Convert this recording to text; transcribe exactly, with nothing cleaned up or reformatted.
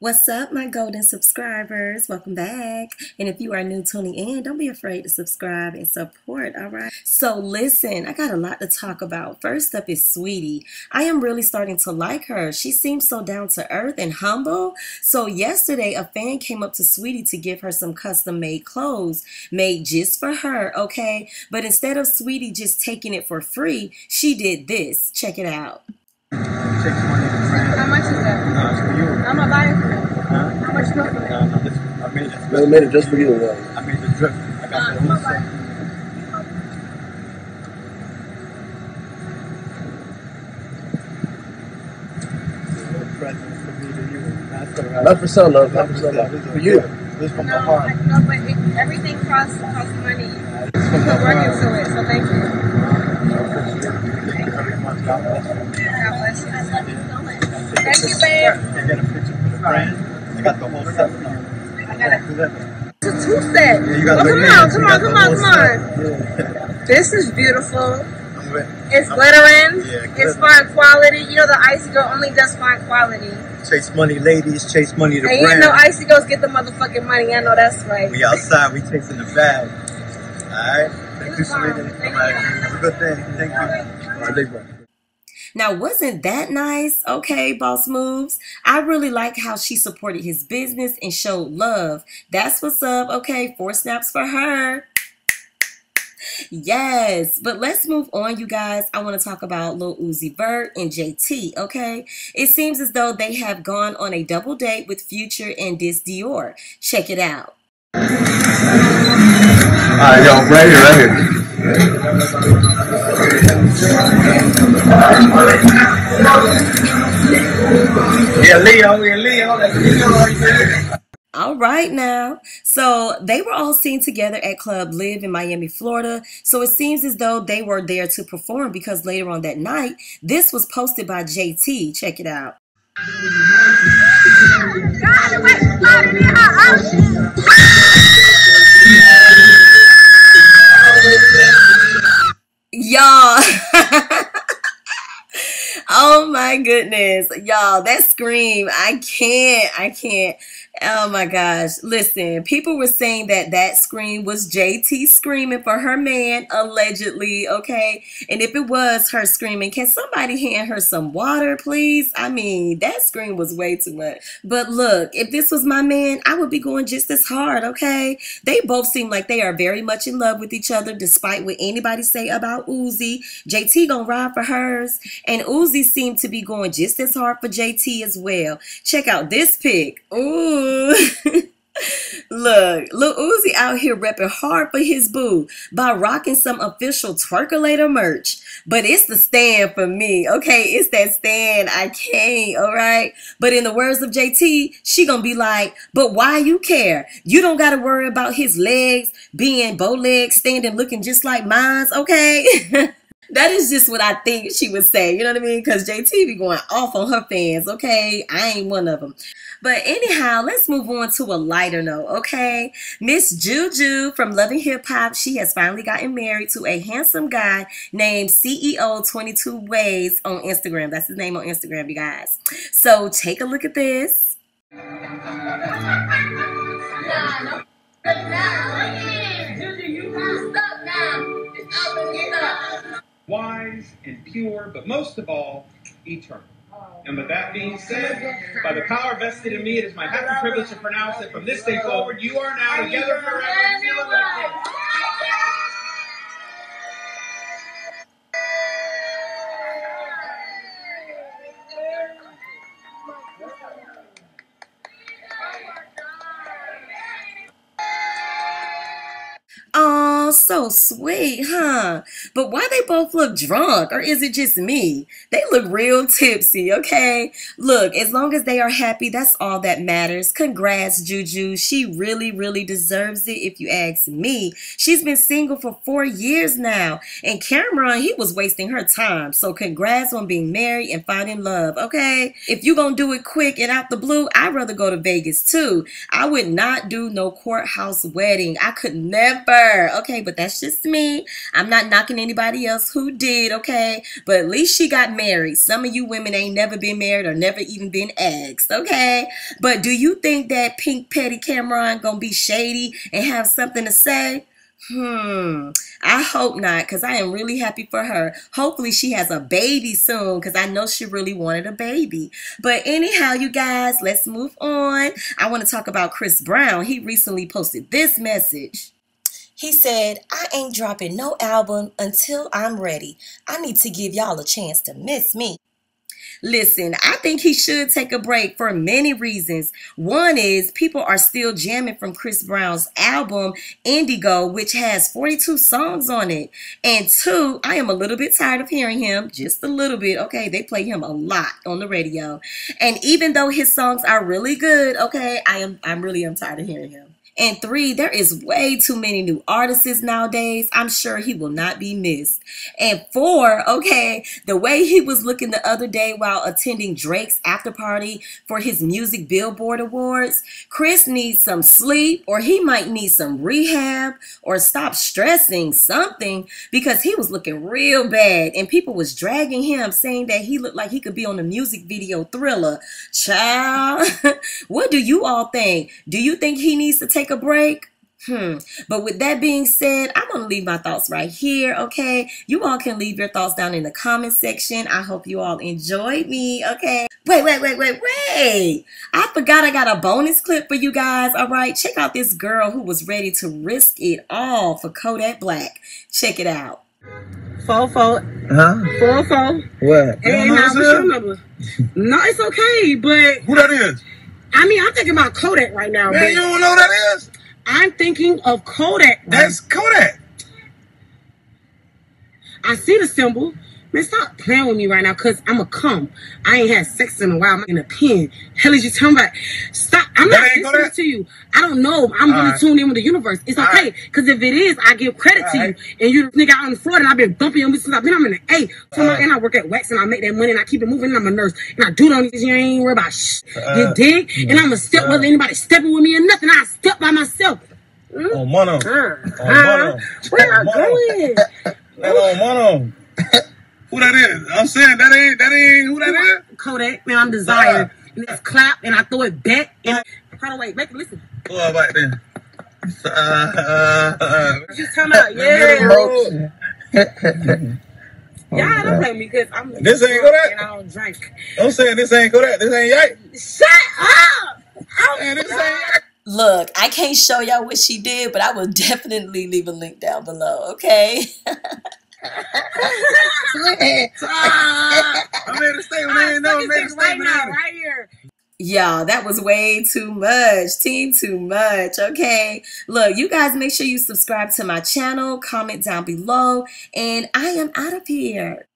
What's up, my golden subscribers? Welcome back. And if you are new tuning in, don't be afraid to subscribe and support, all right? So listen, I got a lot to talk about. First up is Saweetie. I am really starting to like her. She seems so down to earth and humble. So yesterday, a fan came up to Saweetie to give her some custom-made clothes made just for her, okay? But instead of Saweetie just taking it for free, she did this. Check it out. How much is that? No, it's for you. I'm gonna buy it for you. Huh? How much do you for it? No, no, this, I made it. They made it just for you. Though. I made the drip. I got no, the whole set. Not for sale, love. Not for sale, love. For you. This is from no, the heart. No, but it, everything costs costs money. You put work into it, so thank you. God bless you. I love you so much. Thank you, babe. I got a picture for the brand. I got the whole set. I got it. It's a two set. Yeah, you got well, come on, come on, come on, come on. Yeah. This is beautiful. It's I'm glittering. Yeah, glitter. It's fine quality. You know the Icy Girl only does fine quality. Chase money, ladies. Chase money to brand. And you know Icy Girls get the motherfucking money. I know that's right. We outside. We chasing the bag. All right. Thank you, Serena. It's a good thing. Thank you. It's a big one. Now, wasn't that nice? Okay, boss moves. I really like how she supported his business and showed love. That's what's up. Okay, four snaps for her. Yes, but let's move on, you guys. I want to talk about Lil Uzi Vert and J T, okay? It seems as though they have gone on a double date with Future and Dessdior. Check it out. All right, yo, right here, right here. Yeah, Leo, yeah, Leo, that's Leo right there. All right now. So they were all seen together at Club Live in Miami, Florida. So it seems as though they were there to perform because later on that night, this was posted by J T. Check it out. Y'all, oh my goodness, y'all, that scream, I can't, I can't, oh my gosh. Listen, people were saying that that scream was J T screaming for her man, allegedly, okay? And if it was her screaming, can somebody hand her some water, please? I mean, that scream was way too much. But look, if this was my man, I would be going just as hard, okay? They both seem like they are very much in love with each other, despite what anybody say about Uzi. J T gonna ride for hers, and Uzi seemed to be going just as hard for J T as well. Check out this pic. Ooh. Look, Lil Uzi out here repping hard for his boo by rocking some official twerkillator merch. But it's the stand for me, okay? It's that stand. I can't, all right? But in the words of J T, she gonna be like, but why you care? You don't gotta worry about his legs being bow legs, standing looking just like mine's, okay? That is just what I think she would say, you know what I mean? Because J T be going off on her fans, okay? I ain't one of them. But anyhow, let's move on to a lighter note, okay? Miss JUJU from Love and Hip Hop, she has finally gotten married to a handsome guy named C E O twenty-two WAYZ on Instagram. That's his name on Instagram, you guys. So take a look at this. Wise and pure, but most of all, eternal. And with that being said, by the power vested in me, it is my happy privilege to pronounce that from this day forward, you are now together forever. Oh, so sweet, huh? But why they both look drunk, or is it just me? They look real tipsy, okay? Look, as long as they are happy, that's all that matters. Congrats, JUJU. She really, really deserves it, if you ask me. She's been single for four years now, and Cameron, he was wasting her time. So congrats on being married and finding love, okay? If you gonna do it quick and out the blue, I'd rather go to Vegas, too. I would not do no courthouse wedding. I could never, okay? But That's just me. I'm not knocking anybody else who did, okay? But at least she got married. Some of you women ain't never been married or never even been asked, okay? But do you think that pink petty Cameron gonna be shady and have something to say? Hmm, I hope not, because I am really happy for her. Hopefully she has a baby soon, because I know she really wanted a baby. But anyhow, you guys, let's move on. I want to talk about Chris Brown. He recently posted this message. He said, I ain't dropping no album until I'm ready. I need to give y'all a chance to miss me. Listen, I think he should take a break for many reasons. One is people are still jamming from Chris Brown's album, Indigo, which has forty-two songs on it. And two, I am a little bit tired of hearing him, just a little bit. Okay, they play him a lot on the radio. And even though his songs are really good, okay, I am, I'm really am tired of hearing him. And three, there is way too many new artists nowadays. I'm sure he will not be missed. And four, okay, the way he was looking the other day while attending Drake's after party for his music Billboard Awards, Chris needs some sleep, or he might need some rehab, or stop stressing something, because he was looking real bad and people was dragging him, saying that he looked like he could be on the music video Thriller. Child, what do you all think? Do you think he needs to take Take a break? Hmm. But with that being said, I'm going to leave my thoughts right here, okay? You all can leave your thoughts down in the comment section. I hope you all enjoyed me, okay? Wait, wait, wait, wait, wait. I forgot I got a bonus clip for you guys, all right? Check out this girl who was ready to risk it all for Kodak Black. Check it out. four four. Huh? four four. What? Hey, what's your number? No, it's okay, but... Who that is? I mean, I'm thinking about Kodak right now. Man, you don't know who that is? I'm thinking of Kodak. Right? That's Kodak. I see the symbol. Man, stop playing with me right now, because I'm a cum. I ain't had sex in a while. I'm in a pen. Hell is you talking about? Stop. I'm that not listening to you. I don't know. I'm All really right. tuned in with the universe. It's All okay, because right. if it is, I give credit All to right. you. And you nigga out in Florida, and I've been bumping on me since I've been I'm in the A. So right. And I work at Wax, and I make that money, and I keep it moving, and I'm a nurse. And I do those things, you ain't worried about shit. Uh, you dig? Uh, and I'm a step, uh, whether anybody stepping with me or nothing. I step by myself. Mm? Oh, mono. Uh, oh, mono. Uh, where are you going? Oh, mono. Who that is? I'm saying that ain't that ain't who that is. Kodak, man, I'm desiring. Uh, and that's clap, and I throw it back. And I, hold on, wait, make it listen. Go on back then. Uh, uh, uh, you come out, yeah. Y'all don't blame me because I'm. This ain't Kodak. And I don't drink. I'm saying this ain't Kodak. This ain't Yike. Shut up! And this ain't Yike. Look, I can't show y'all what she did, but I will definitely leave a link down below. Okay. Y'all, that was way too much. Team too much, okay? Look, you guys make sure you subscribe to my channel, comment down below, and I am out of here.